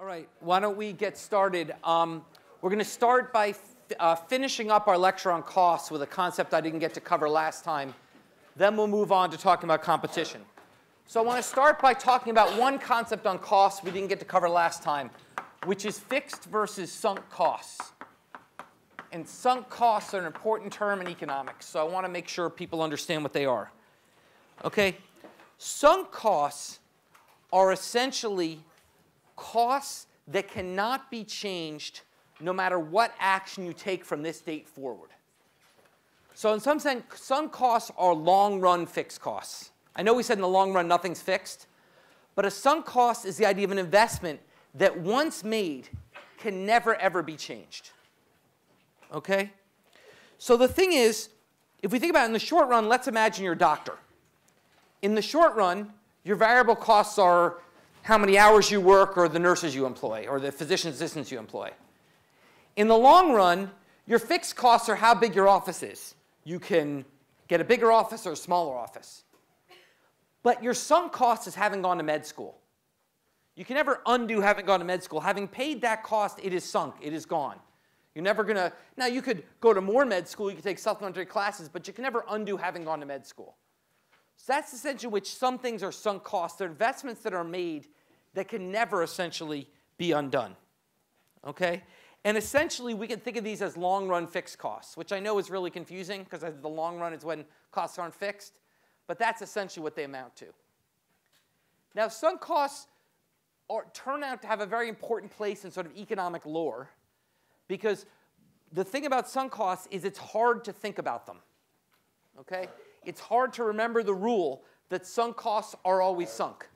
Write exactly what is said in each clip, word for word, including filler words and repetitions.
All right, why don't we get started? Um, we're going to start by uh, finishing up our lecture on costs with a concept I didn't get to cover last time. Then we'll move on to talking about competition. So I want to start by talking about one concept on costs we didn't get to cover last time, which is fixed versus sunk costs. And sunk costs are an important term in economics, so I want to make sure people understand what they are. Okay, sunk costs are essentially costs that cannot be changed no matter what action you take from this date forward. So in some sense, sunk costs are long-run fixed costs. I know we said in the long run nothing's fixed, but a sunk cost is the idea of an investment that once made can never, ever be changed. Okay? So the thing is, if we think about it in the short run, let's imagine you're a doctor. In the short run, your variable costs are how many hours you work, or the nurses you employ, or the physician assistants you employ. In the long run, your fixed costs are how big your office is. You can get a bigger office or a smaller office. But your sunk cost is having gone to med school. You can never undo having gone to med school. Having paid that cost, it is sunk. It is gone. You're never going to. Now, you could go to more med school. You could take supplementary classes. But you can never undo having gone to med school. So that's essentially which some things are sunk costs. They're investments that are made that can never essentially be undone. Okay? And essentially, we can think of these as long-run fixed costs, which I know is really confusing because the long run is when costs aren't fixed. But that's essentially what they amount to. Now, sunk costs are, turn out to have a very important place in sort of economic lore, because the thing about sunk costs is it's hard to think about them. Okay? It's hard to remember the rule that sunk costs are always sunk.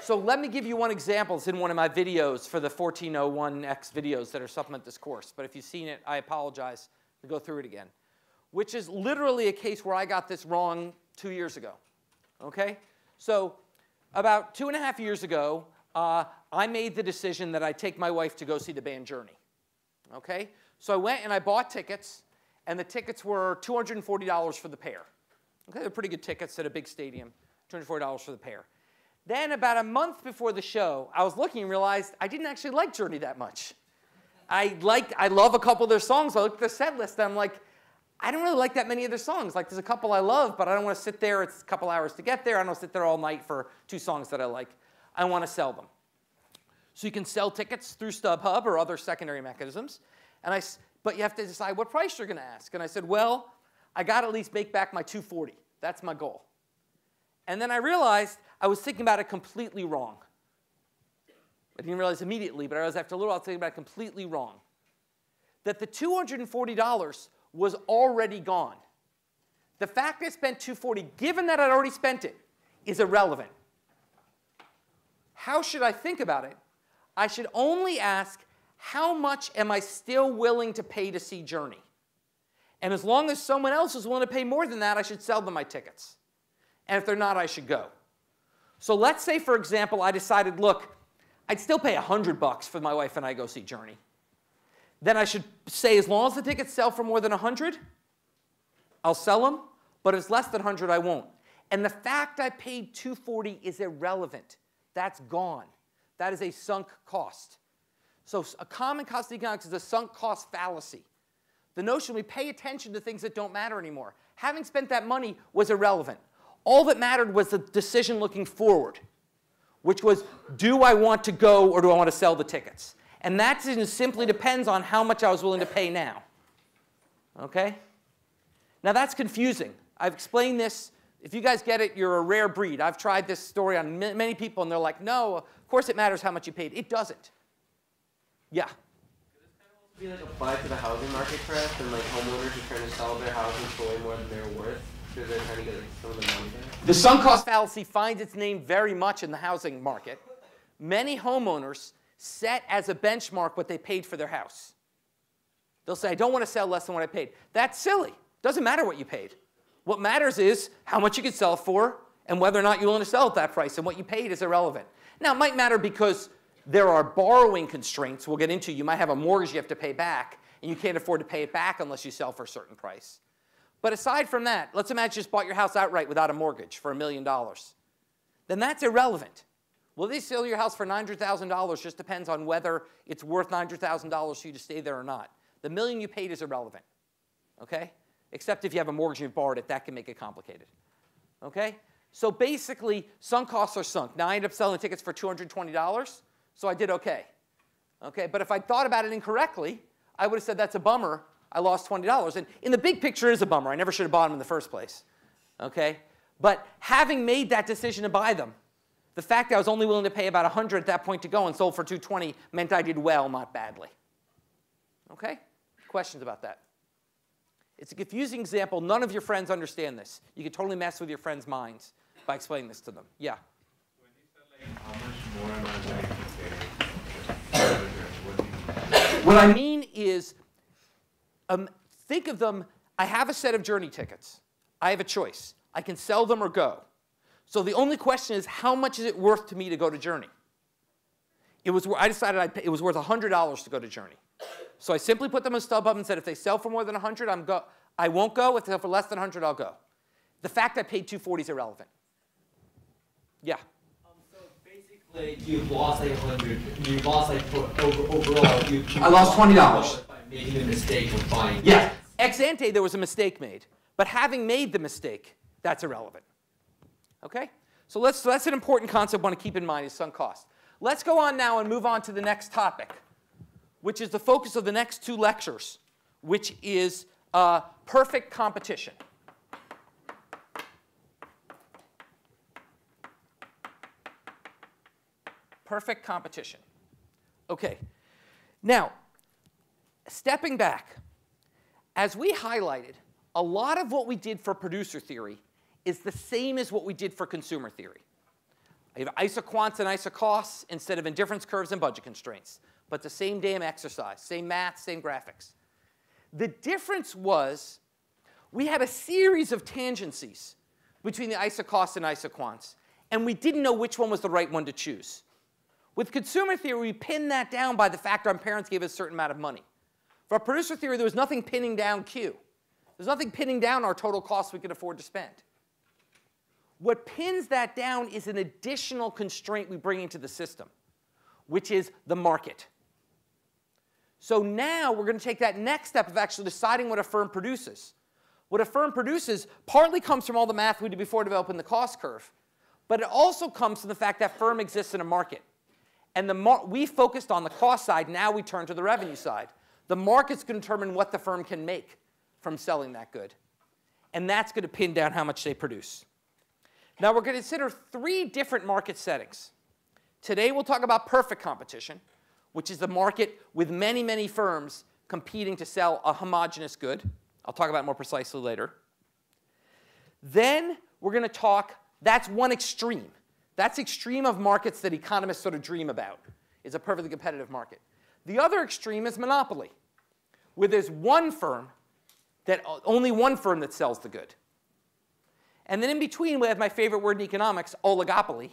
So let me give you one example. It's in one of my videos for the fourteen oh one X videos that are supplement this course. But if you've seen it, I apologize. We'll go through it again, which is literally a case where I got this wrong two years ago. Okay? So about two and a half years ago, uh, I made the decision that I'd take my wife to go see the band Journey. Okay? So I went and I bought tickets, and the tickets were two hundred forty dollars for the pair. Okay, they're pretty good tickets at a big stadium, two hundred forty dollars for the pair. Then about a month before the show, I was looking and realized I didn't actually like Journey that much. I, liked, I love a couple of their songs. I looked at their set list, and I'm like, I don't really like that many of their songs. Like, there's a couple I love, but I don't want to sit there. It's a couple hours to get there. I don't want to sit there all night for two songs that I like. I want to sell them. So you can sell tickets through StubHub or other secondary mechanisms. And I, but you have to decide what price you're going to ask. And I said, well, I got to at least make back my two hundred forty dollars. That's my goal. And then I realized I was thinking about it completely wrong. I didn't realize immediately, but I realized after a little while I was thinking about it completely wrong. That the two hundred forty dollars was already gone. The fact that I spent two hundred forty dollars, given that I'd already spent it, is irrelevant. How should I think about it? I should only ask, how much am I still willing to pay to see Journey? And as long as someone else is willing to pay more than that, I should sell them my tickets. And if they're not, I should go. So let's say, for example, I decided, look, I'd still pay a hundred bucks for my wife and I go see Journey. Then I should say, as long as the tickets sell for more than a hundred, I'll sell them. But if it's less than a hundred, I won't. And the fact I paid two hundred forty is irrelevant. That's gone. That is a sunk cost. So a common cost of economics is a sunk cost fallacy. The notion we pay attention to things that don't matter anymore. Having spent that money was irrelevant. All that mattered was the decision looking forward, which was, do I want to go or do I want to sell the tickets? And that decision simply depends on how much I was willing to pay now. Okay? Now, that's confusing. I've explained this. If you guys get it, you're a rare breed. I've tried this story on many people, and they're like, no, of course it matters how much you paid. It doesn't. Yeah? Could this kind of also be like applied to the housing market crash, and like homeowners are trying to sell their houses for way more than they're worth because they're trying to get like, some of the money back? The sunk cost fallacy finds its name very much in the housing market. Many homeowners set as a benchmark what they paid for their house. They'll say, I don't want to sell less than what I paid. That's silly. Doesn't matter what you paid. What matters is how much you could sell for and whether or not you're willing to sell at that price. And what you paid is irrelevant. Now, it might matter because there are borrowing constraints we'll get into. You might have a mortgage you have to pay back, and you can't afford to pay it back unless you sell for a certain price. But aside from that, let's imagine you just bought your house outright without a mortgage for a million dollars. Then that's irrelevant. Will they sell your house for nine hundred thousand dollars? Just depends on whether it's worth nine hundred thousand dollars for you to stay there or not. The million you paid is irrelevant, okay? Except if you have a mortgage and you've borrowed it, that can make it complicated, okay? So basically, sunk costs are sunk. Now I ended up selling the tickets for two hundred twenty dollars, so I did okay, okay? But if I thought about it incorrectly, I would have said that's a bummer. I lost twenty dollars. And in the big picture, it is a bummer. I never should have bought them in the first place, okay? But having made that decision to buy them, the fact that I was only willing to pay about one hundred dollars at that point to go and sold for two hundred twenty dollars meant I did well, not badly, okay? Questions about that? It's a confusing example. None of your friends understand this. You could totally mess with your friends' minds by explaining this to them. Yeah? When you said, like, how much more am I willing to pay? What I mean is, um, think of them, I have a set of Journey tickets. I have a choice. I can sell them or go. So the only question is, how much is it worth to me to go to Journey? It was, I decided I'd pay, it was worth one hundred dollars to go to Journey. So I simply put them in StubHub and said, if they sell for more than one hundred, I'm go I won't go. If they sell for less than one hundred, I'll go. The fact I paid two hundred forty is irrelevant. Yeah? Um, so basically, you've lost like one hundred. You've lost like over, overall. You, you I lost twenty dollars. By making a mistake of buying. Yeah. Ex ante, there was a mistake made. But having made the mistake, that's irrelevant. Okay? So, let's, so that's an important concept I want to keep in mind is sunk cost. Let's go on now and move on to the next topic, which is the focus of the next two lectures, which is uh, perfect competition. Perfect competition. Okay. Now, stepping back, as we highlighted, a lot of what we did for producer theory is the same as what we did for consumer theory. I have isoquants and isocosts instead of indifference curves and budget constraints. But the same damn exercise, same math, same graphics. The difference was we had a series of tangencies between the isocosts and isoquants, and we didn't know which one was the right one to choose. With consumer theory, we pinned that down by the fact our parents gave us a certain amount of money. For producer theory, there was nothing pinning down Q. There's nothing pinning down our total costs we could afford to spend. What pins that down is an additional constraint we bring into the system, which is the market. So now we're going to take that next step of actually deciding what a firm produces. What a firm produces partly comes from all the math we did before developing the cost curve, but it also comes from the fact that firm exists in a market. And the mar we focused on the cost side. Now we turn to the revenue side. The market's going to determine what the firm can make from selling that good. And that's going to pin down how much they produce. Now we're going to consider three different market settings. Today we'll talk about perfect competition, which is the market with many, many firms competing to sell a homogeneous good. I'll talk about it more precisely later. Then we're going to talk, that's one extreme. That's extreme of markets that economists sort of dream about. It's a perfectly competitive market. The other extreme is monopoly, where there's one firm, that only one firm that sells the good. And then in between, we have my favorite word in economics, oligopoly,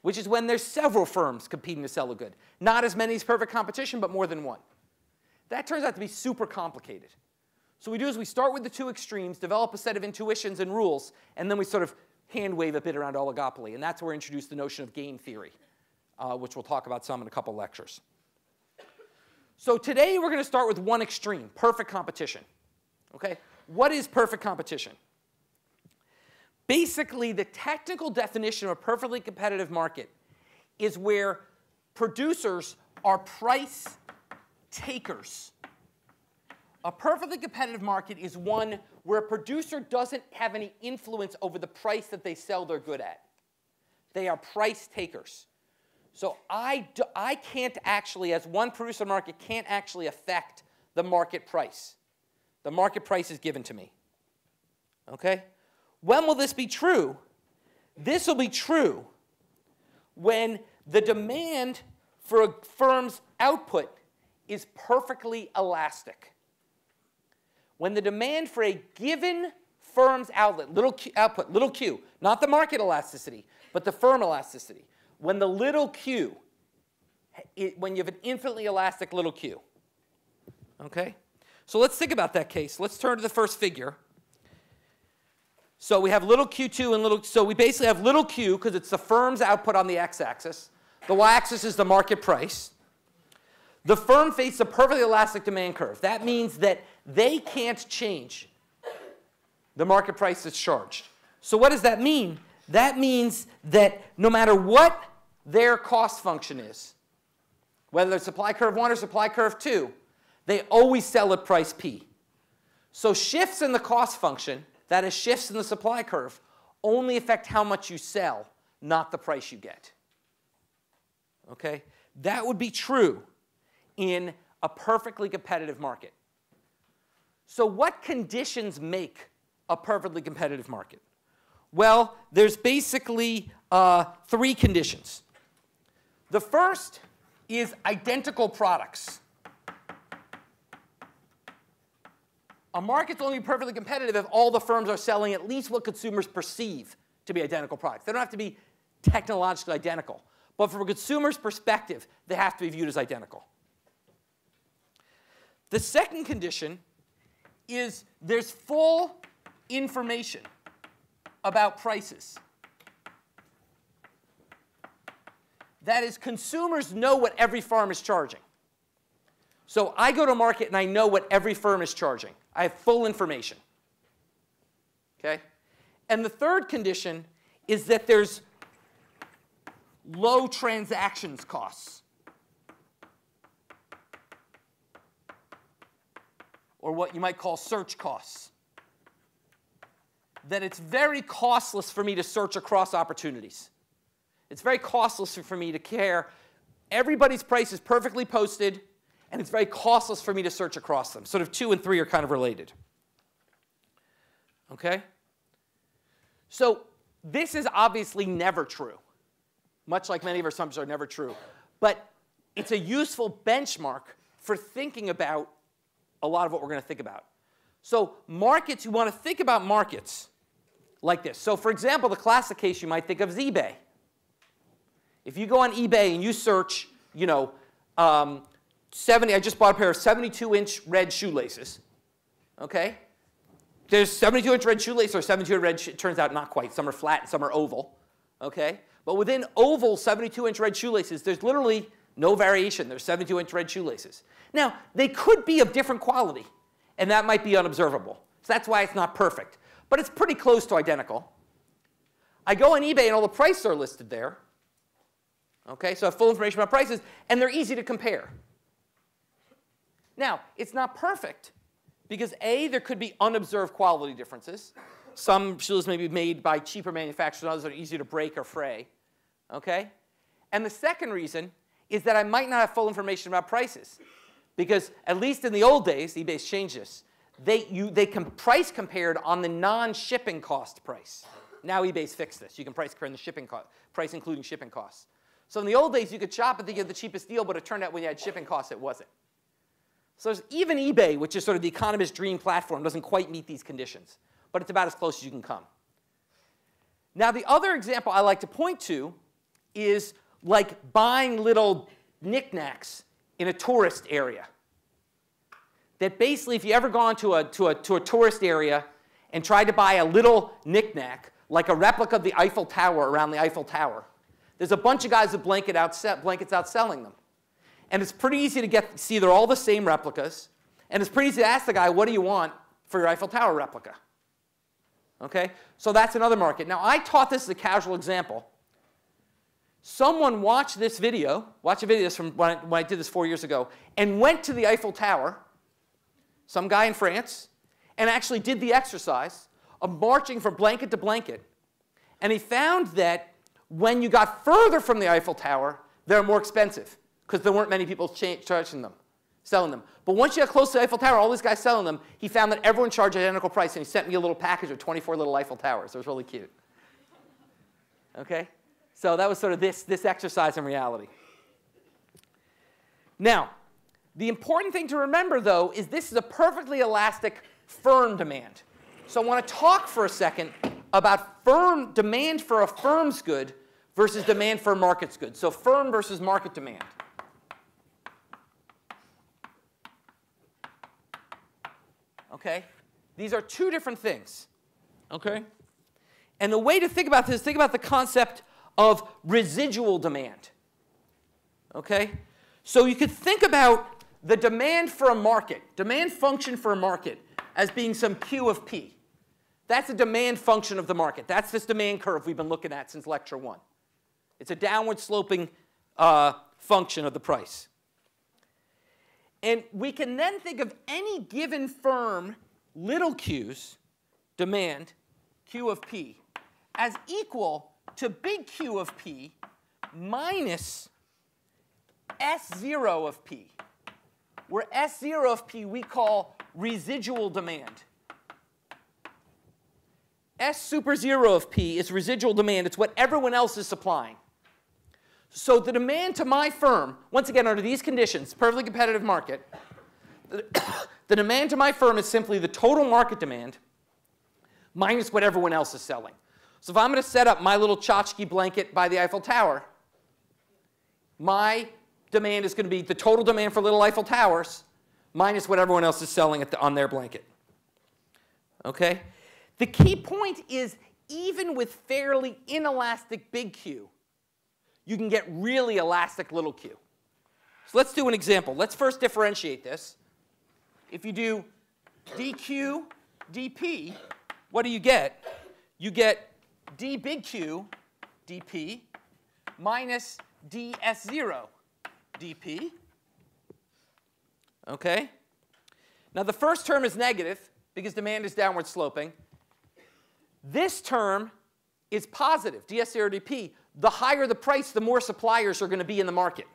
which is when there's several firms competing to sell a good. Not as many as perfect competition, but more than one. That turns out to be super complicated. So what we do is we start with the two extremes, develop a set of intuitions and rules, and then we sort of hand wave a bit around oligopoly. And that's where we introduce the notion of game theory, uh, which we'll talk about some in a couple lectures. So today, we're going to start with one extreme, perfect competition. Okay? What is perfect competition? Basically, the technical definition of a perfectly competitive market is where producers are price takers. A perfectly competitive market is one where a producer doesn't have any influence over the price that they sell their good at. They are price takers. So I, do, I can't actually, as one producer market, can't actually affect the market price. The market price is given to me. Okay? When will this be true? This will be true when the demand for a firm's output is perfectly elastic. When the demand for a given firm's outlet, little q, output, little q, not the market elasticity, but the firm elasticity. When the little q, it, when you have an infinitely elastic little q. Okay? So let's think about that case. Let's turn to the first figure. So we have little Q two and little, so we basically have little Q because it's the firm's output on the x-axis. The y-axis is the market price. The firm faces a perfectly elastic demand curve. That means that they can't change the market price that's charged. So what does that mean? That means that no matter what their cost function is, whether it's supply curve one or supply curve two, they always sell at price P. So shifts in the cost function, that is, shifts in the supply curve, only affect how much you sell, not the price you get. Okay? That would be true in a perfectly competitive market. So what conditions make a perfectly competitive market? Well, there's basically uh, three conditions. The first is identical products. A market's only perfectly competitive if all the firms are selling at least what consumers perceive to be identical products. They don't have to be technologically identical, but from a consumer's perspective, they have to be viewed as identical. The second condition is there's full information about prices. That is, consumers know what every firm is charging. So I go to market and I know what every firm is charging. I have full information. Okay? And the third condition is that there's low transactions costs, or what you might call search costs. That it's very costless for me to search across opportunities. It's very costless for me to care. Everybody's price is perfectly posted, and it's very costless for me to search across them. Sort of two and three are kind of related. Okay? So this is obviously never true, much like many of our assumptions are never true. But it's a useful benchmark for thinking about a lot of what we're going to think about. So markets, you want to think about markets like this. So for example, the classic case you might think of is eBay. If you go on eBay and you search, you know, um, seventy, I just bought a pair of seventy-two inch red shoelaces. Okay? There's seventy-two inch red shoelaces, or seventy-two inch red shoelaces, turns out not quite. Some are flat and some are oval. Okay? But within oval seventy-two inch red shoelaces, there's literally no variation. There's seventy-two inch red shoelaces. Now, they could be of different quality, and that might be unobservable. So that's why it's not perfect. But it's pretty close to identical. I go on eBay and all the prices are listed there. Okay? So I have full information about prices, and they're easy to compare. Now, it's not perfect because A, there could be unobserved quality differences. Some shoes may be made by cheaper manufacturers, others are easier to break or fray. Okay? And the second reason is that I might not have full information about prices because, at least in the old days, eBay's changed this, they, you, they can price compared on the non-shipping cost price. Now eBay's fixed this. You can price compare the shipping cost, price including shipping costs. So in the old days, you could shop and think you had the cheapest deal, but it turned out when you had shipping costs, it wasn't. So there's even eBay, which is sort of the economist's dream platform, doesn't quite meet these conditions. But it's about as close as you can come. Now, the other example I like to point to is like buying little knickknacks in a tourist area. That basically, if you ever gone to a, to a, to a tourist area and tried to buy a little knickknack, like a replica of the Eiffel Tower around the Eiffel Tower, there's a bunch of guys with blanket out, blankets out selling them. And it's pretty easy to get, see they're all the same replicas. And it's pretty easy to ask the guy, what do you want for your Eiffel Tower replica? Okay? So that's another market. Now, I taught this as a casual example. Someone watched this video, watch a video from when I, when I did this four years ago, and went to the Eiffel Tower, some guy in France, and actually did the exercise of marching from blanket to blanket. And he found that when you got further from the Eiffel Tower, they're more expensive, because there weren't many people charging them, selling them. But once you got close to the Eiffel Tower, all these guys selling them, he found that everyone charged identical price, and he sent me a little package of twenty-four little Eiffel Towers. It was really cute. Okay? So that was sort of this, this exercise in reality. Now, the important thing to remember, though, is this is a perfectly elastic firm demand. So I want to talk for a second about firm demand for a firm's good versus demand for a market's good. So firm versus market demand. Okay? These are two different things. Okay? And the way to think about this, think about the concept of residual demand. Okay? So you could think about the demand for a market, demand function for a market, as being some Q of P. That's a demand function of the market. That's this demand curve we've been looking at since lecture one. It's a downward sloping uh, function of the price. And we can then think of any given firm, little q's, demand, Q of P, as equal to big Q of P minus S zero of P, where S zero of P we call residual demand. S super zero of P is residual demand. It's what everyone else is supplying. So the demand to my firm, once again, under these conditions, perfectly competitive market, the demand to my firm is simply the total market demand minus what everyone else is selling. So if I'm going to set up my little tchotchke blanket by the Eiffel Tower, my demand is going to be the total demand for little Eiffel Towers minus what everyone else is selling at the, on their blanket. Okay? The key point is, even with fairly inelastic big Q, you can get really elastic little q. So let's do an example. Let's first differentiate this. If you do dq dp, what do you get? You get d big Q dp minus ds zero dp. Okay? Now the first term is negative because demand is downward sloping. This term is positive, ds zero dp. The higher the price, the more suppliers are going to be in the market.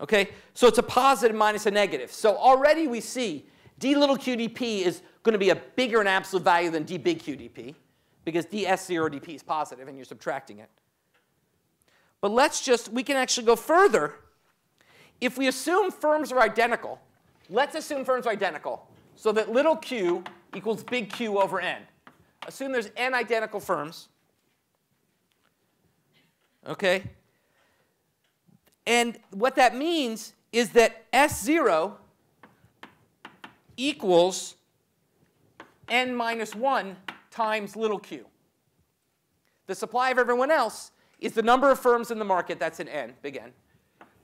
Okay? So it's a positive minus a negative. So already we see d little q dp is going to be a bigger in absolute value than d big q dp, because ds zero dp is positive and you're subtracting it. But let's just, we can actually go further. If we assume firms are identical, let's assume firms are identical so that little q equals big Q over n. Assume there's n identical firms. Okay? And what that means is that S zero equals n minus one times little q. The supply of everyone else is the number of firms in the market, that's an n, big N,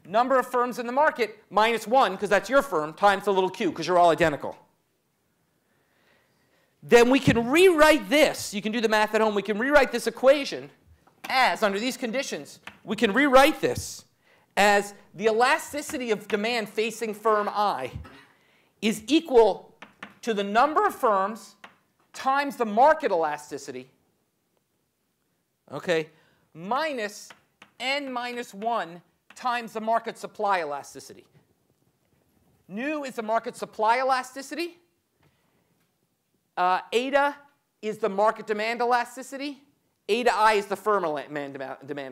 number of firms in the market minus one, because that's your firm, times the little q, because you're all identical. Then we can rewrite this. You can do the math at home. We can rewrite this equation as, under these conditions, we can rewrite this as the elasticity of demand facing firm I is equal to the number of firms times the market elasticity, okay, minus n minus one times the market supply elasticity. Nu is the market supply elasticity. Uh, eta is the market demand elasticity. Eta I is the firm demand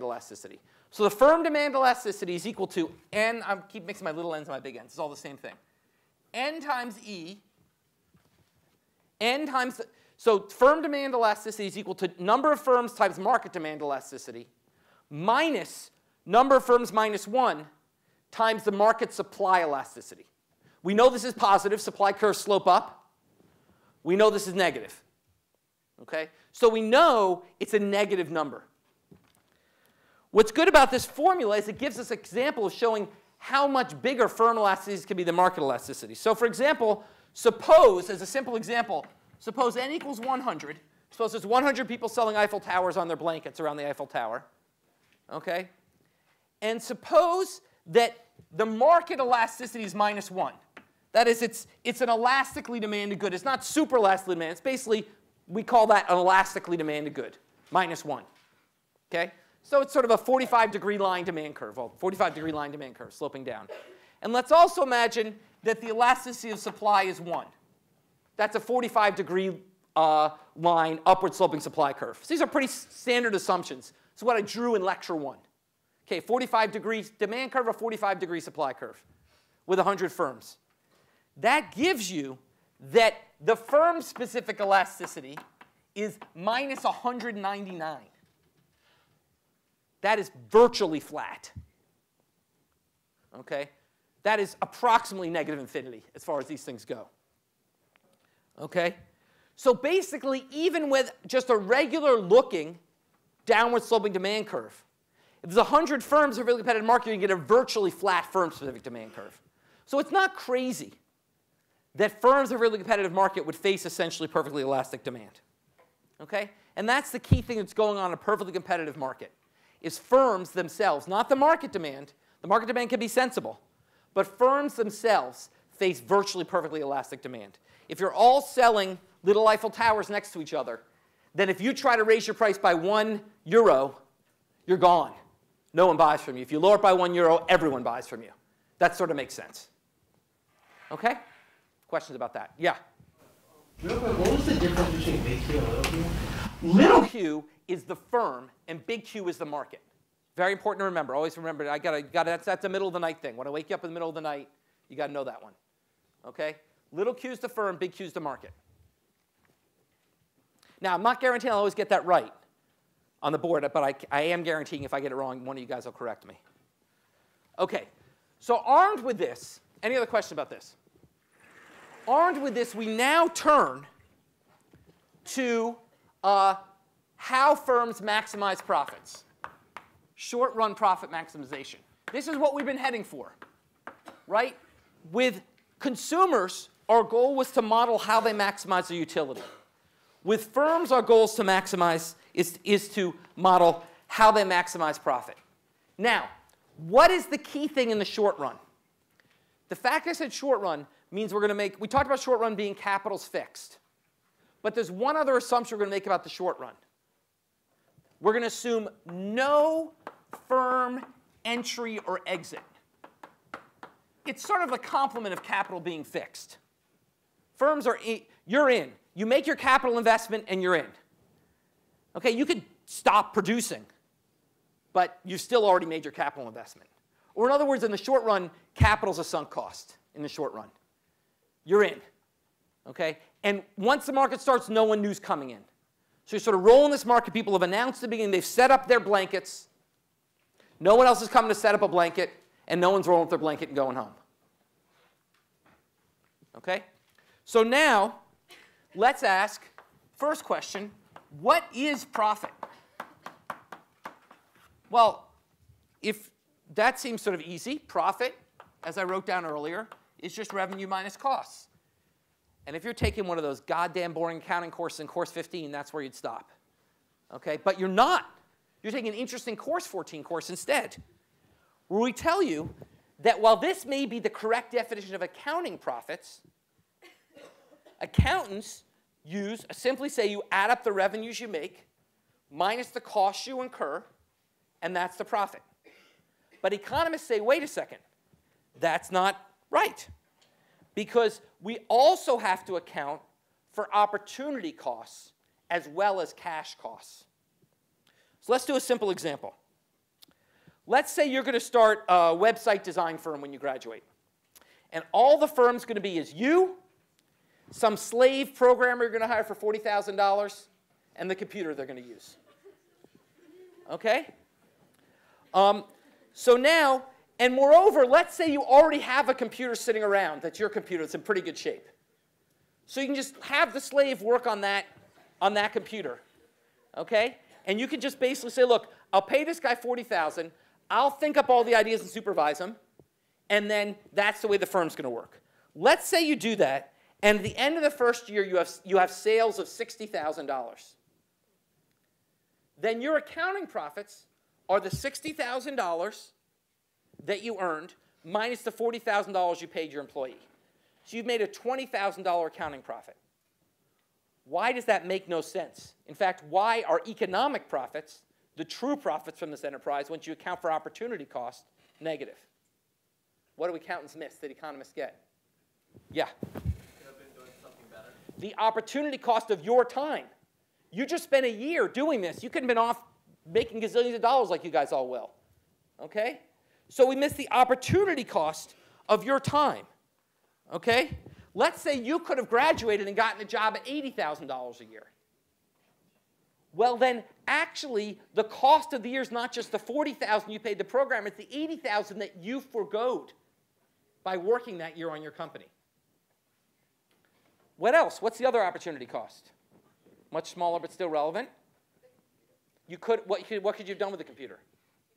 elasticity. So the firm demand elasticity is equal to n. I keep mixing my little n's and my big n's. It's all the same thing. N times E. N times the, so firm demand elasticity is equal to number of firms times market demand elasticity minus number of firms minus one times the market supply elasticity. We know this is positive. Supply curves slope up. We know this is negative. Okay? So we know it's a negative number. What's good about this formula is it gives us an example of showing how much bigger firm elasticities can be than market elasticity. So for example, suppose, as a simple example, suppose n equals one hundred. Suppose there's one hundred people selling Eiffel Towers on their blankets around the Eiffel Tower. Okay? And suppose that the market elasticity is minus one. That is, it's, it's an elastically demanded good. It's not super elastically demanded. It's basically, we call that an elastically demanded good, minus one. Okay? So it's sort of a forty-five degree line demand curve, well, forty-five degree line demand curve sloping down. And let's also imagine that the elasticity of supply is one. That's a forty-five degree uh, line upward sloping supply curve. So these are pretty standard assumptions. It's what I drew in lecture one. Okay, forty-five degree demand curve, a forty-five degree supply curve with one hundred firms. That gives you that the firm-specific elasticity is minus one hundred ninety-nine. That is virtually flat. Okay? That is approximately negative infinity as far as these things go. Okay? So basically, even with just a regular looking downward sloping demand curve, if there's one hundred firms in a really competitive market, you can get a virtually flat firm-specific demand curve. So it's not crazy that firms in a really competitive market would face essentially perfectly elastic demand. Okay? And that's the key thing that's going on in a perfectly competitive market, is firms themselves, not the market demand. The market demand can be sensible. But firms themselves face virtually perfectly elastic demand. If you're all selling little Eiffel Towers next to each other, then if you try to raise your price by one euro, you're gone. No one buys from you. If you lower it by one euro, everyone buys from you. That sort of makes sense. OK? Questions about that? Yeah? Real quick, what was the difference between big Q and little Q? Little Q is the firm, and big Q is the market. Very important to remember. Always remember, I gotta, gotta, that's, that's a middle of the night thing. When I wake you up in the middle of the night, you got to know that one. OK? Little Q is the firm, big Q is the market. Now, I'm not guaranteeing I'll always get that right on the board, but I, I am guaranteeing if I get it wrong, one of you guys will correct me. OK, so armed with this, any other question about this? Armed with this, we now turn to uh, how firms maximize profits, short-run profit maximization. This is what we've been heading for, right? With consumers, our goal was to model how they maximize their utility. With firms, our goal is to maximize is, is to model how they maximize profit. Now, what is the key thing in the short run? The fact I said short run means we're going to make, we talked about short run being capital's fixed. But there's one other assumption we're going to make about the short run. We're going to assume no firm entry or exit. It's sort of the complement of capital being fixed. Firms are, you're in. You make your capital investment, and you're in. OK, you could stop producing, but you've still already made your capital investment. Or in other words, in the short run, capital's a sunk cost in the short run. You're in. OK? And once the market starts, no one new's coming in. So you're sort of rolling this market. People have announced at the beginning. They've set up their blankets. No one else is coming to set up a blanket, and no one's rolling up their blanket and going home. OK? So now, let's ask, first question, what is profit? Well, if that seems sort of easy, profit, as I wrote down earlier, is just revenue minus costs. And if you're taking one of those goddamn boring accounting courses in course fifteen, that's where you'd stop. Okay? But you're not. You're taking an interesting course fourteen course instead, where we tell you that while this may be the correct definition of accounting profits, accountants use, simply say you add up the revenues you make minus the costs you incur, and that's the profit. But economists say, wait a second, that's not right. Because we also have to account for opportunity costs as well as cash costs. So let's do a simple example. Let's say you're going to start a website design firm when you graduate. And all the firm's going to be is you, some slave programmer you're going to hire for forty thousand dollars, and the computer they're going to use. OK? Um, so now, and moreover, let's say you already have a computer sitting around that's your computer that's in pretty good shape. So you can just have the slave work on that, on that computer. OK? And you can just basically say, look, I'll pay this guy forty thousand dollars. I'll think up all the ideas and supervise them. And then that's the way the firm's going to work. Let's say you do that. And at the end of the first year, you have, you have sales of sixty thousand dollars. Then your accounting profits are the sixty thousand dollars that you earned minus the forty thousand dollars you paid your employee. So you've made a twenty thousand dollar accounting profit. Why does that make no sense? In fact, why are economic profits, the true profits from this enterprise, once you account for opportunity cost, negative? What do accountants miss that economists get? Yeah? The opportunity cost of your time. You just spent a year doing this. You could have been off making gazillions of dollars like you guys all will. OK? So we miss the opportunity cost of your time. OK? Let's say you could have graduated and gotten a job at eighty thousand dollars a year. Well, then, actually, the cost of the year is not just the forty thousand dollars you paid the programmer. It's the eighty thousand dollars that you forgoed by working that year on your company. What else? What's the other opportunity cost? Much smaller, but still relevant. You could, what, what could you have done with the computer?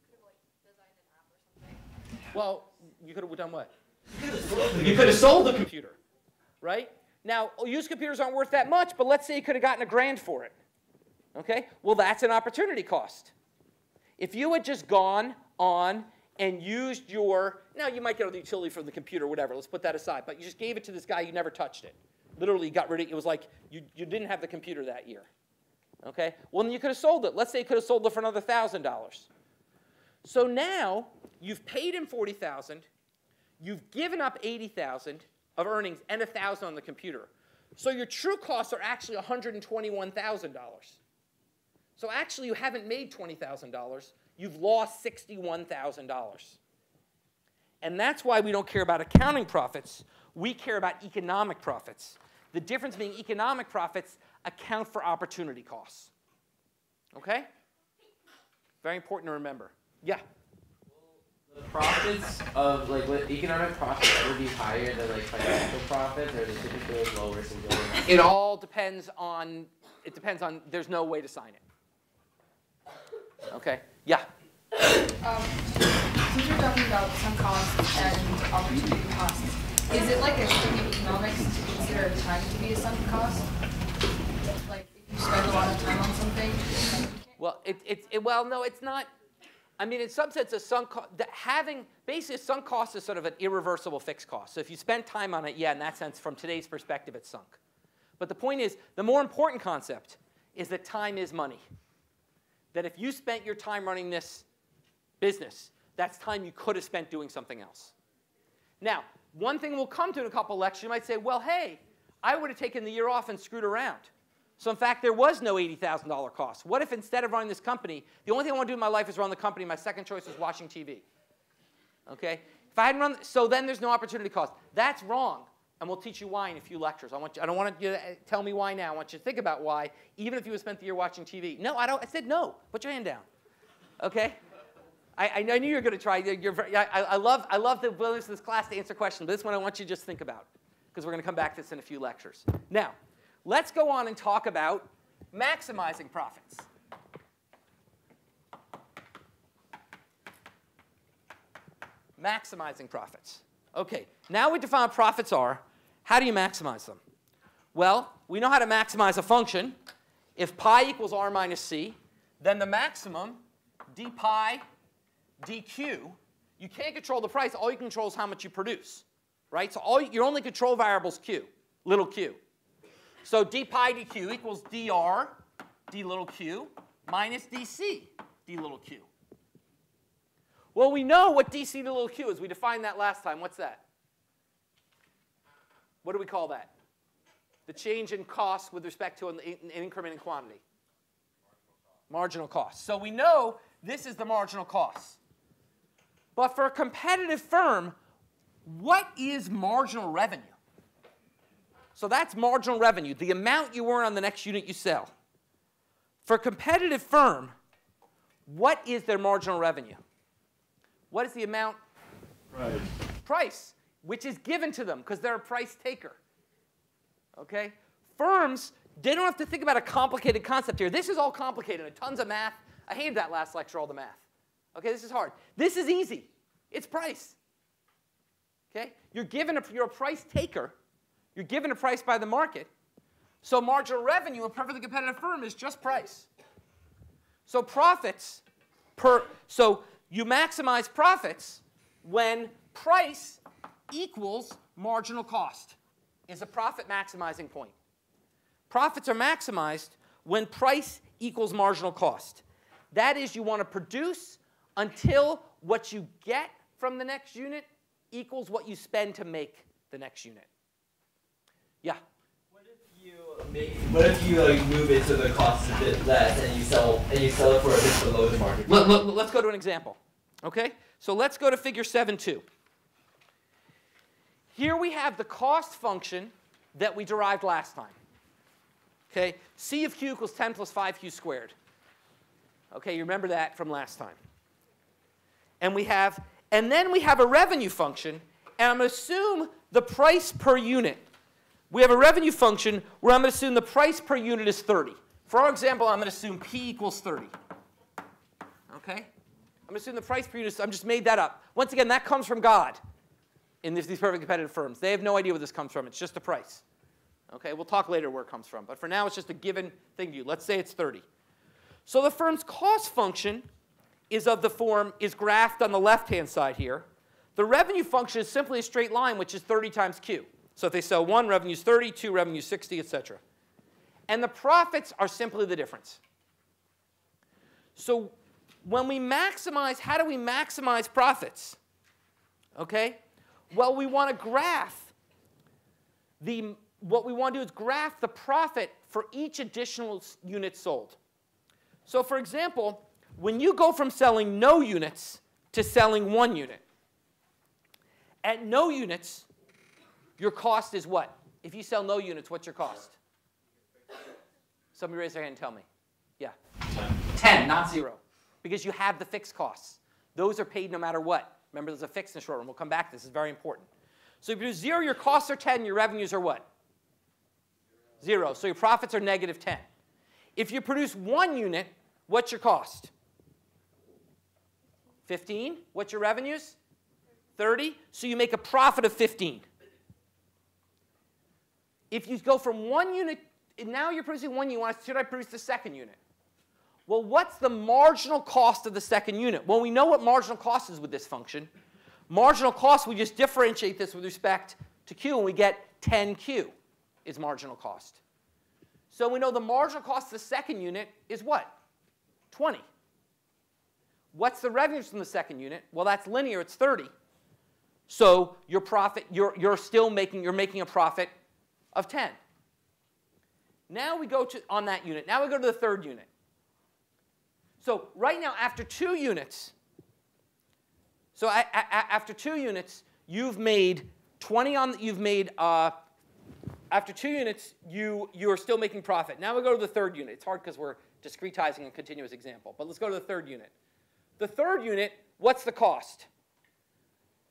You could have like, designed an app or something. Well, you could have done what? You could have sold the computer, right? Now, used computers aren't worth that much, but let's say you could have gotten a grand for it. Okay? Well, that's an opportunity cost. If you had just gone on and used your, now you might get all the utility from the computer, whatever, let's put that aside, but you just gave it to this guy, you never touched it. Literally got rid of it. It was like you, you didn't have the computer that year. Okay? Well, then you could have sold it. Let's say you could have sold it for another one thousand dollars. So now you've paid him forty thousand dollars. You've given up eighty thousand dollars of earnings and one thousand dollars on the computer. So your true costs are actually one hundred twenty-one thousand dollars. So actually, you haven't made twenty thousand dollars. You've lost sixty-one thousand dollars. And that's why we don't care about accounting profits. We care about economic profits. The difference being economic profits account for opportunity costs. Okay? Very important to remember. Yeah? Will the profits of, like, will economic profits ever be higher than, like, financial profits, or is it typically lower? It all depends on, it depends on, there's no way to sign it. Okay. Yeah. Um, since you're talking about some costs and opportunity costs, is it like a thing in economics to consider time to be a sunk cost? Like if you spend a lot of time on something? Well, it, it, it, well, no, it's not. I mean, in some sense, a sunk cost, having, basically, a sunk cost is sort of an irreversible fixed cost. So if you spend time on it, yeah, in that sense, from today's perspective, it's sunk. But the point is, the more important concept is that time is money. That if you spent your time running this business, that's time you could have spent doing something else. Now, one thing we'll come to in a couple lectures, you might say, well, hey, I would have taken the year off and screwed around. So in fact, there was no eighty thousand dollar cost. What if instead of running this company, the only thing I want to do in my life is run the company, my second choice was watching T V? Okay? If I hadn't run, so then there's no opportunity cost. That's wrong. And we'll teach you why in a few lectures. I, want you, I don't want you to tell me why now. I want you to think about why, even if you had spent the year watching T V. No, I don't. I said no. Put your hand down. OK? I, I knew you were going to try. You're, I, I love, I love the willingness of this class to answer questions. But this one I want you to just think about, because we're going to come back to this in a few lectures. Now, let's go on and talk about maximizing profits. Maximizing profits. OK, now we define what profits are. How do you maximize them? Well, we know how to maximize a function. If pi equals r minus c, then the maximum d pi dq, you can't control the price. All you control is how much you produce, right? So all, your only control variable is q, little q. So d pi dq equals dr d little q minus dc d little q. Well, we know what dc d little q is. We defined that last time. What's that? What do we call that? The change in cost with respect to an, an increment in quantity. Marginal cost. Marginal cost. So we know this is the marginal cost. But for a competitive firm, what is marginal revenue? So that's marginal revenue, the amount you earn on the next unit you sell. For a competitive firm, what is their marginal revenue? What is the amount? Price. Price. Which is given to them because they're a price taker. Okay? Firms, they don't have to think about a complicated concept here. This is all complicated. Tons of math. I hated that last lecture, all the math. Okay, this is hard. This is easy. It's price. Okay? You're given a, you're a price taker. You're given a price by the market. So marginal revenue, a perfectly competitive firm, is just price. So profits per, so you maximize profits when price equals marginal cost is a profit maximizing point. Profits are maximized when price equals marginal cost. That is, you want to produce until what you get from the next unit equals what you spend to make the next unit. Yeah? What if you make, what if you like move it so the cost is a bit less and you sell and you sell it for a bit below the market? Let, let, let's go to an example. Okay? So let's go to figure seven two. Here we have the cost function that we derived last time. Okay? C of q equals ten plus five q squared. Okay, you remember that from last time. And we have, and then we have a revenue function, and I'm going to assume the price per unit. we have a revenue function where I'm going to assume the price per unit is thirty. For our example, I'm going to assume P equals thirty. Okay? I'm assuming the price per unit, I'm just made that up. Once again, that comes from God in this, these perfect competitive firms. They have no idea where this comes from. It's just a price. Okay, we'll talk later where it comes from. But for now, it's just a given thing to you. Let's say it's thirty. So the firm's cost function is of the form, is graphed on the left-hand side here. The revenue function is simply a straight line, which is thirty times Q. So if they sell one, revenue's thirty, two, revenue's sixty, et cetera. And the profits are simply the difference. So when we maximize, how do we maximize profits? Okay? Well, we want to graph the, what we want to do is graph the profit for each additional unit sold. So for example, when you go from selling no units to selling one unit, at no units, your cost is what? If you sell no units, what's your cost? Somebody raise their hand and tell me. Yeah. ten, not zero. Because you have the fixed costs. Those are paid no matter what. Remember, there's a fixed in the short run. We'll come back to this. It's very important. So if you do zero, your costs are ten, your revenues are what? Zero. So your profits are negative ten. If you produce one unit, what's your cost? fifteen. What's your revenues? thirty. So you make a profit of fifteen. If you go from one unit, now you're producing one unit, should I produce the second unit? Well, what's the marginal cost of the second unit? Well, we know what marginal cost is with this function. Marginal cost, we just differentiate this with respect to Q, and we get ten Q is marginal cost. So we know the marginal cost of the second unit is what? twenty. What's the revenues from the second unit? Well, that's linear. It's thirty. So your profit, you're, you're still making, you're making a profit of ten. Now we go to, on that unit. Now we go to the third unit. So right now, after two units, so I, I, after two units, you've made twenty on. You've made uh, after two units, you you are still making profit. Now we go to the third unit. It's hard because we're discretizing a continuous example, but let's go to the third unit. The third unit, what's the cost?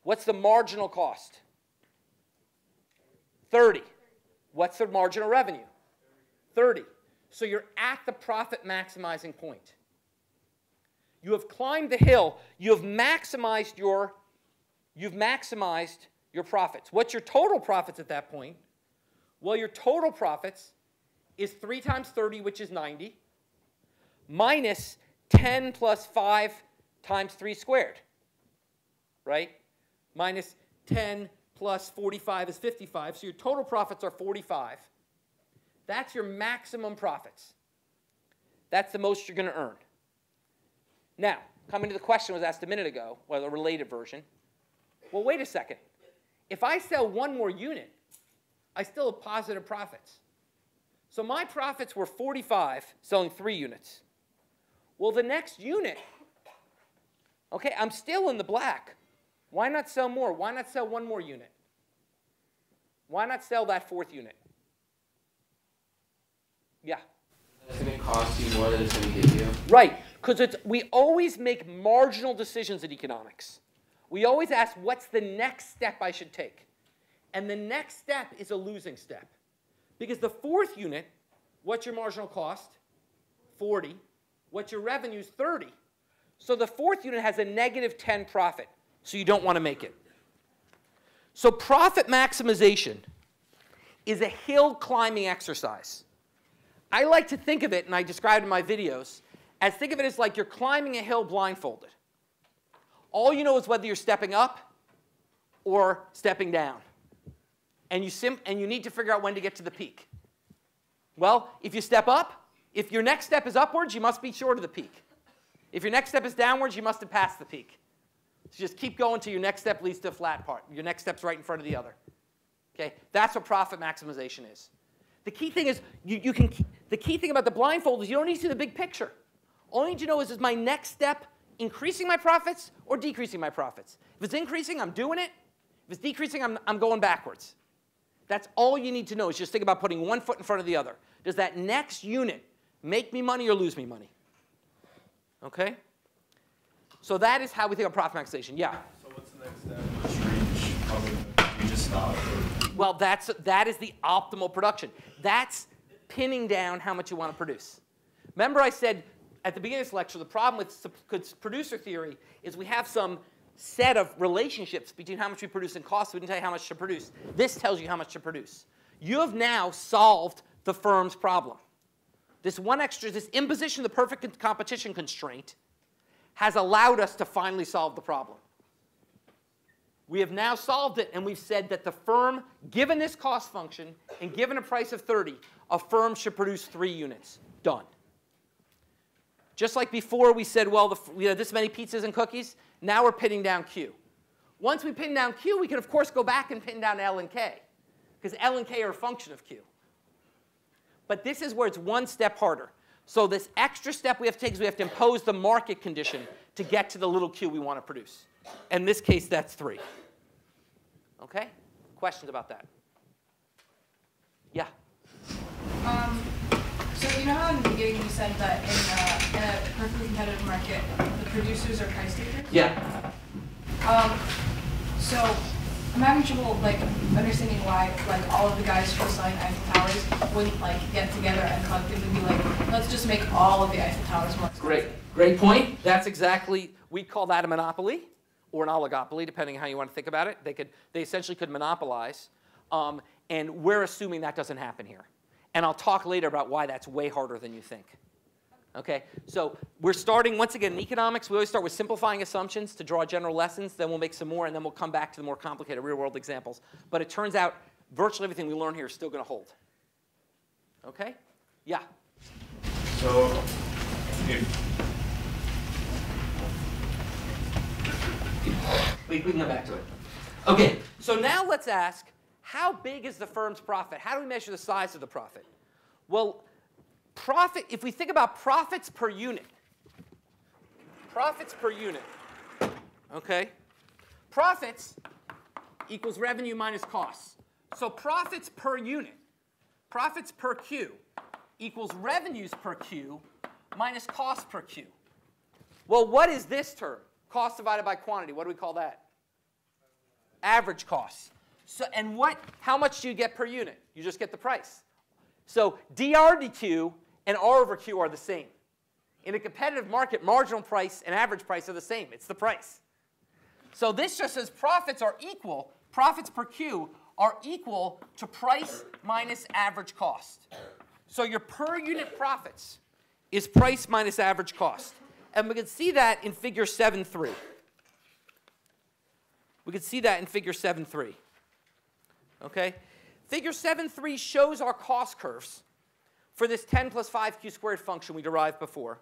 What's the marginal cost? thirty. What's the marginal revenue? thirty. So you're at the profit maximizing point. You have climbed the hill. You have maximized your, you've maximized your profits. What's your total profits at that point? Well, your total profits is three times thirty, which is ninety, minus ten plus five times three squared, right? Minus ten plus forty-five is fifty-five. So your total profits are forty-five. That's your maximum profits. That's the most you're going to earn. Now, coming to the question was asked a minute ago, well, a related version. Well, wait a second. If I sell one more unit, I still have positive profits. So my profits were forty-five selling three units. Well, the next unit, okay, I'm still in the black. Why not sell more? Why not sell one more unit? Why not sell that fourth unit? Yeah. It's going to cost you more than it's going to give you. Right. Because we always make marginal decisions in economics. We always ask, what's the next step I should take? And the next step is a losing step. Because the fourth unit, what's your marginal cost? forty. What's your revenues? thirty. So the fourth unit has a negative ten profit. So you don't want to make it. So profit maximization is a hill climbing exercise. I like to think of it, and I describe it in my videos, as think of it as like you're climbing a hill blindfolded. All you know is whether you're stepping up or stepping down. And you, sim and you need to figure out when to get to the peak. Well, if you step up, if your next step is upwards, you must be short of the peak. If your next step is downwards, you must have passed the peak. So just keep going until your next step leads to a flat part. Your next step's right in front of the other. Okay? That's what profit maximization is. The key thing is you, you can. The key thing about the blindfold is you don't need to see the big picture. All you need to know is, is my next step increasing my profits or decreasing my profits? If it's increasing, I'm doing it. If it's decreasing, I'm, I'm going backwards. That's all you need to know is just think about putting one foot in front of the other. Does that next unit make me money or lose me money? Okay. So that is how we think of profit maximization. Yeah. So what's the next step? Let's reach. Probably, you just stop. Or well, that's, that is the optimal production. That's pinning down how much you want to produce. Remember I said at the beginning of this lecture, the problem with producer theory is we have some set of relationships between how much we produce and cost. We didn't tell you how much to produce. This tells you how much to produce. You have now solved the firm's problem. This one extra, this imposition of the perfect competition constraint has allowed us to finally solve the problem. We have now solved it, and we've said that the firm, given this cost function and given a price of thirty, a firm should produce three units. Done. Just like before we said, well, the, you know, this many pizzas and cookies, now we're pinning down Q. Once we pin down Q, we can, of course, go back and pin down L and K, because L and K are a function of Q. But this is where it's one step harder. So this extra step we have to take is we have to impose the market condition to get to the little q we want to produce. In this case, that's three. OK? Questions about that? Yeah? Um, so you know how in the beginning you said that in, uh, in a perfectly competitive market, the producers are price takers? Yeah. Um, so I'm having trouble like understanding why like all of the guys who are selling Eiffel Towers wouldn't like get together and collectively be like, let's just make all of the Eiffel Towers more expensive. Great, great point. That's exactly, we call that a monopoly or an oligopoly, depending on how you want to think about it. They could, they essentially could monopolize, um, and we're assuming that doesn't happen here. And I'll talk later about why that's way harder than you think. Okay, so we're starting, once again, in economics, we always start with simplifying assumptions to draw general lessons. Then we'll make some more, and then we'll come back to the more complicated real-world examples. But it turns out virtually everything we learn here is still going to hold. Okay? Yeah? So if we, we can come back to it. Okay, so now let's ask, how big is the firm's profit? How do we measure the size of the profit? Well, profit, if we think about profits per unit, profits per unit, okay? Profits equals revenue minus costs. So profits per unit, profits per Q equals revenues per Q minus costs per Q. Well, what is this term? Cost divided by quantity. What do we call that? Average costs. So, and what, how much do you get per unit? You just get the price. So D R D Q and R over Q are the same. In a competitive market, marginal price and average price are the same. It's the price. So this just says profits are equal, profits per Q are equal to price minus average cost. So your per unit profits is price minus average cost. And we can see that in figure seven point three. We can see that in figure seven point three. Okay? Figure seven point three shows our cost curves for this ten plus five q squared function we derived before.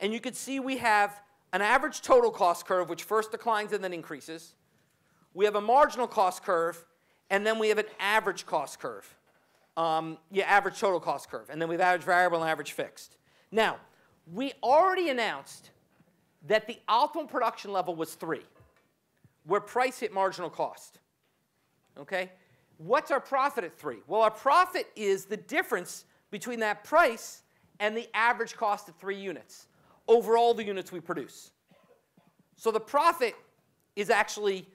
And you can see we have an average total cost curve, which first declines and then increases. We have a marginal cost curve, and then we have an average cost curve. Um, yeah, average total cost curve. And then we have average variable and average fixed. Now, we already announced that the optimal production level was three, where price hit marginal cost. Okay? What's our profit at three? Well, our profit is the difference between that price and the average cost of three units over all the units we produce. So the profit is actually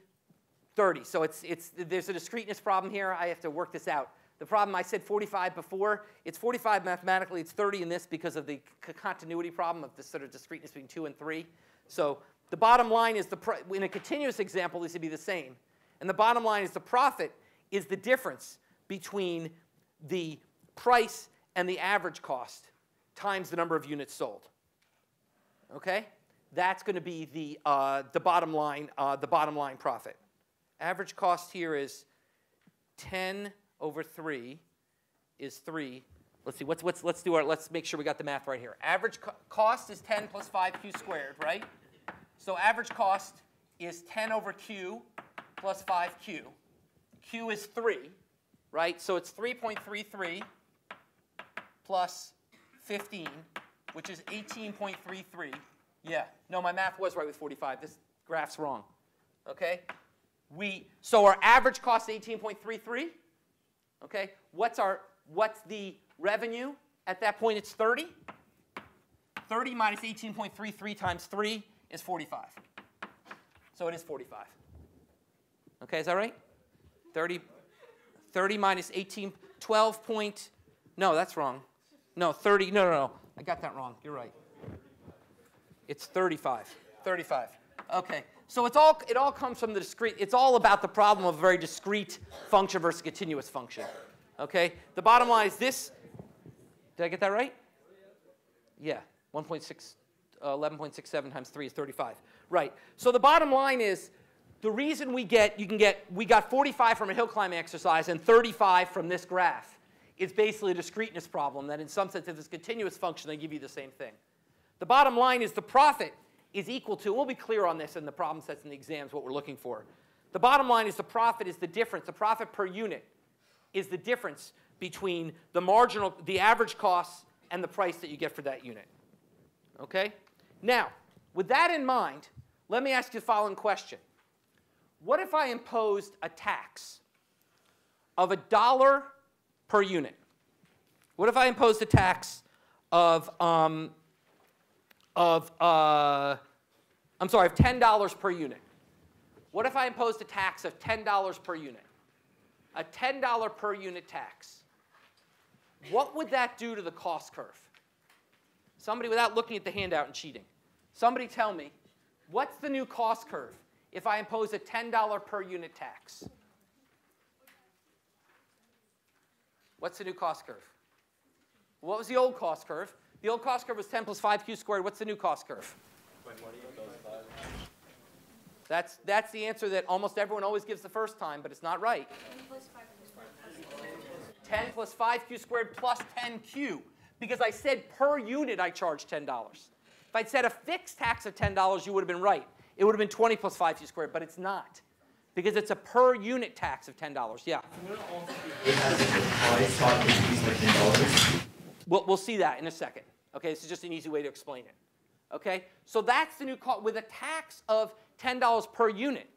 thirty. So it's, it's, there's a discreteness problem here. I have to work this out. The problem, I said forty-five before. It's forty-five mathematically. It's thirty in this because of the continuity problem of this sort of discreteness between two and three. So the bottom line is, the pr in a continuous example, these would be the same. And the bottom line is the profit is the difference between the price and the average cost times the number of units sold. Okay, that's going to be the uh, the bottom line uh, the bottom line profit. Average cost here is ten over three is three. Let's see. What's what's let's do our let's make sure we got the math right here. Average co cost is ten plus five q squared, right? So average cost is ten over q plus five q. Q is three, right? So it's three point three three plus fifteen, which is eighteen point three three. Yeah. No, my math was right with forty-five. This graph's wrong. Okay? We, so our average cost is eighteen point three three. Okay? What's our, what's the revenue? At that point, it's thirty. thirty minus eighteen point three three times three is forty-five. So it is forty-five. Okay, is that right? thirty thirty minus eighteen, twelve point, no, that's wrong. No, thirty, no, no, no, I got that wrong. You're right. It's thirty-five. thirty-five. Okay. So it's all, it all comes from the discrete, it's all about the problem of a very discrete function versus continuous function. Okay? The bottom line is this. Did I get that right? Yeah. one point six, uh, eleven point six seven times three is thirty-five. Right. So the bottom line is the reason we get, you can get, we got forty-five from a hill climbing exercise and thirty-five from this graph. It's basically a discreteness problem that in some sense if it's a continuous function, they give you the same thing. The bottom line is the profit is equal to, we'll be clear on this in the problem sets and the exams, what we're looking for. The bottom line is the profit is the difference. The profit per unit is the difference between the marginal, the average costs and the price that you get for that unit. Okay? Now, with that in mind, let me ask you the following question. What if I imposed a tax of a dollar per unit? What if I imposed a tax of um, of, uh, I'm sorry, of ten dollars per unit. What if I imposed a tax of ten dollars per unit? A ten dollar per unit tax. What would that do to the cost curve? Somebody, without looking at the handout and cheating, somebody tell me, what's the new cost curve if I impose a ten dollar per unit tax? What's the new cost curve? What was the old cost curve? The old cost curve was ten plus five q squared. What's the new cost curve? That's, that's the answer that almost everyone always gives the first time, but it's not right. ten plus five q squared plus ten q. Because I said per unit I charge ten dollars. If I'd said a fixed tax of ten dollars, you would have been right. It would have been twenty plus five q squared, but it's not. Because it's a per unit tax of ten dollars. Yeah? We'll, we'll see that in a second. Okay, this is just an easy way to explain it. Okay, so that's the new cost. With a tax of ten dollars per unit,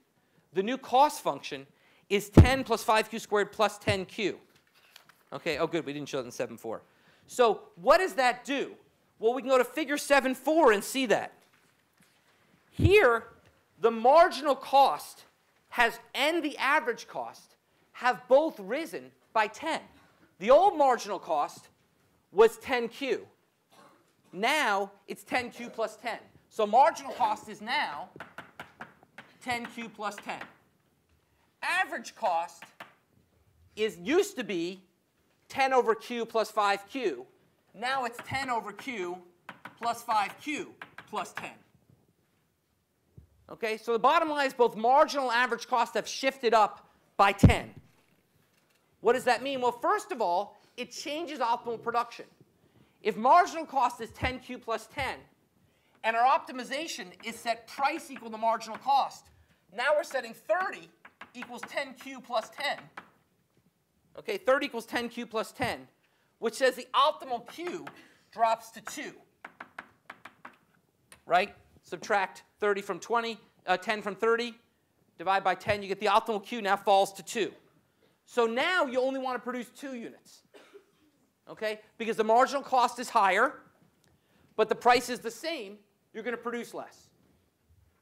the new cost function is ten plus five q squared plus ten q. Okay, oh good, we didn't show that in seven four. So what does that do? Well, we can go to figure seven four and see that. Here, the marginal cost has and the average cost have both risen by ten. The old marginal cost was ten q. Now it's ten q plus ten. So marginal cost is now ten q plus ten. Average cost is used to be ten over q plus five q. Now it's ten over q plus five q plus ten. Okay, so the bottom line is both marginal and average cost have shifted up by ten. What does that mean? Well, first of all, it changes optimal production. If marginal cost is ten q plus ten, and our optimization is set price equal to marginal cost, now we're setting thirty equals ten q plus ten. Okay, thirty equals ten q plus ten, which says the optimal q drops to two. Right? Subtract thirty from twenty, uh, ten from thirty, divide by ten, you get the optimal q now falls to two. So now you only want to produce two units. Okay? Because the marginal cost is higher, but the price is the same, you're going to produce less.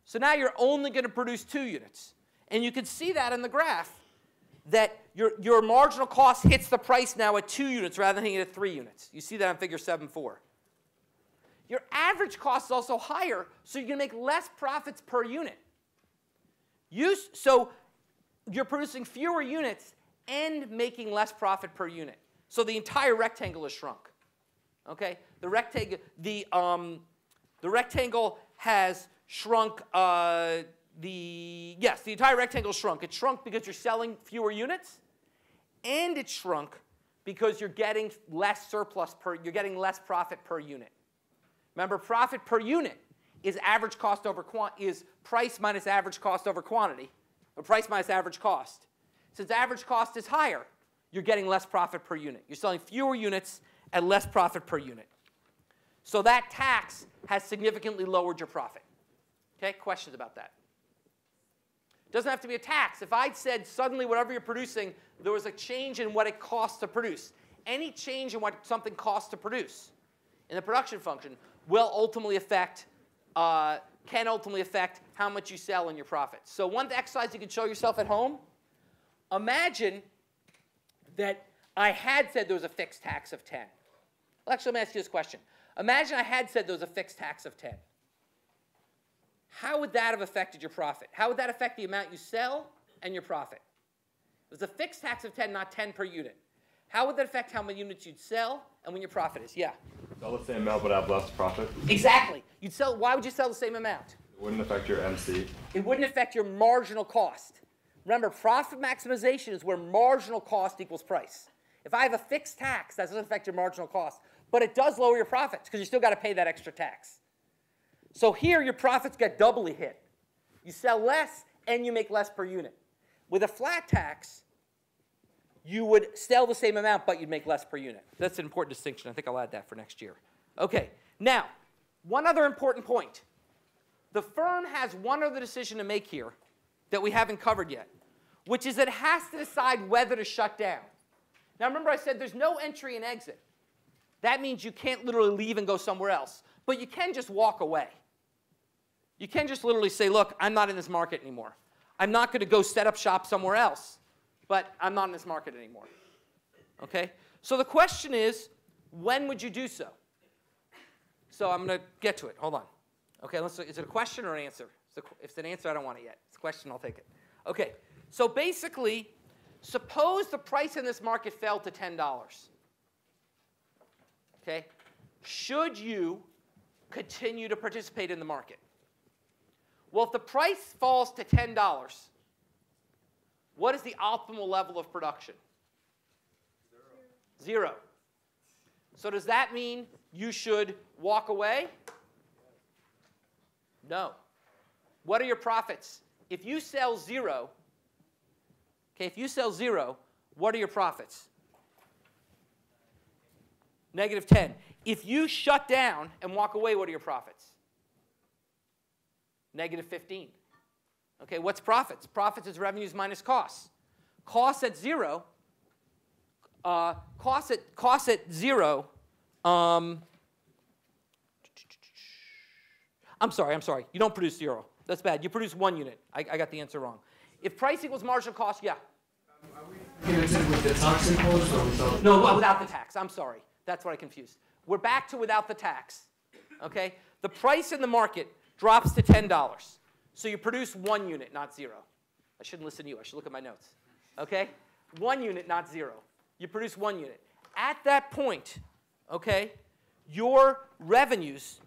So now you're only going to produce two units. And you can see that in the graph, that your, your marginal cost hits the price now at two units rather than hitting it at three units. You see that on figure seven four. Your average cost is also higher, so you're going to make less profits per unit. You, so you're producing fewer units and making less profit per unit. So the entire rectangle is shrunk. Okay, the rectangle, the um, the rectangle has shrunk. Uh, the yes, the entire rectangle shrunk. It shrunk because you're selling fewer units, and it shrunk because you're getting less surplus per. You're getting less profit per unit. Remember, profit per unit is average cost over quant is price minus average cost over quantity, or price minus average cost. Since average cost is higher, you're getting less profit per unit. You're selling fewer units at less profit per unit. So that tax has significantly lowered your profit. Okay, questions about that? Doesn't have to be a tax. If I'd said suddenly whatever you're producing, there was a change in what it costs to produce. Any change in what something costs to produce in the production function will ultimately affect, uh, can ultimately affect how much you sell and your profits. So one exercise you can show yourself at home, imagine that I had said there was a fixed tax of ten. Well, actually, let me ask you this question. Imagine I had said there was a fixed tax of ten. How would that have affected your profit? How would that affect the amount you sell and your profit? It was a fixed tax of ten, not ten per unit. How would that affect how many units you'd sell and when your profit is? Yeah? Sell the same amount but have less profit. Exactly. You'd sell. Why would you sell the same amount? It wouldn't affect your M C. It wouldn't affect your marginal cost. Remember, profit maximization is where marginal cost equals price. If I have a fixed tax, that doesn't affect your marginal cost. But it does lower your profits because you still got to pay that extra tax. So here, your profits get doubly hit. You sell less and you make less per unit. With a flat tax, you would sell the same amount, but you'd make less per unit. That's an important distinction. I think I'll add that for next year. OK, now, one other important point. The firm has one other decision to make here that we haven't covered yet, which is that it has to decide whether to shut down. Now, remember I said there's no entry and exit. That means you can't literally leave and go somewhere else. But you can just walk away. You can just literally say, look, I'm not in this market anymore. I'm not going to go set up shop somewhere else, but I'm not in this market anymore. Okay? So the question is, when would you do so? So I'm going to get to it. Hold on. Okay, let's, is it a question or an answer? If it's an answer, I don't want it yet. If it's a question, I'll take it. Okay, so basically, suppose the price in this market fell to ten dollars. Okay? Should you continue to participate in the market? Well, if the price falls to ten dollars, what is the optimal level of production? Zero. Zero. So does that mean you should walk away? No. What are your profits? If you sell zero, okay, if you sell zero, what are your profits? Negative ten. If you shut down and walk away, what are your profits? Negative fifteen. Okay, what's profits? Profits is revenues minus costs. Costs at zero. Uh, costs at costs at zero. Um, I'm sorry. I'm sorry. You don't produce zero. That's bad. You produce one unit. I, I got the answer wrong. If price equals marginal cost, yeah. Um, are we connected with the tax imposed or without? No, well, without the tax. I'm sorry. That's what I confused. We're back to without the tax. Okay. The price in the market drops to ten dollars. So you produce one unit, not zero. I shouldn't listen to you. I should look at my notes. Okay? One unit, not zero. You produce one unit. At that point, okay, your revenues,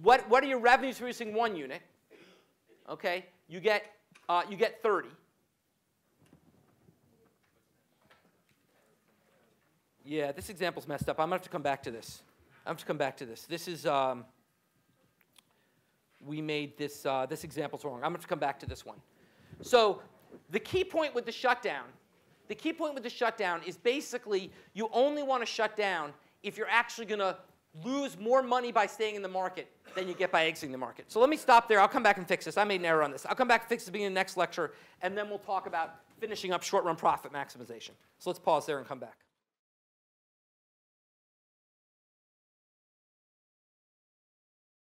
what, what are your revenues producing one unit? Okay, you get, uh, you get thirty. Yeah, this example's messed up. I'm going to have to come back to this. I'm going to have to come back to this. This is... Um, We made this, uh, this example's wrong. I'm going to come back to this one. So the key point with the shutdown, the key point with the shutdown is basically you only want to shut down if you're actually going to lose more money by staying in the market than you get by exiting the market. So let me stop there. I'll come back and fix this. I made an error on this. I'll come back and fix this beginning of the next lecture, and then we'll talk about finishing up short-run profit maximization. So let's pause there and come back.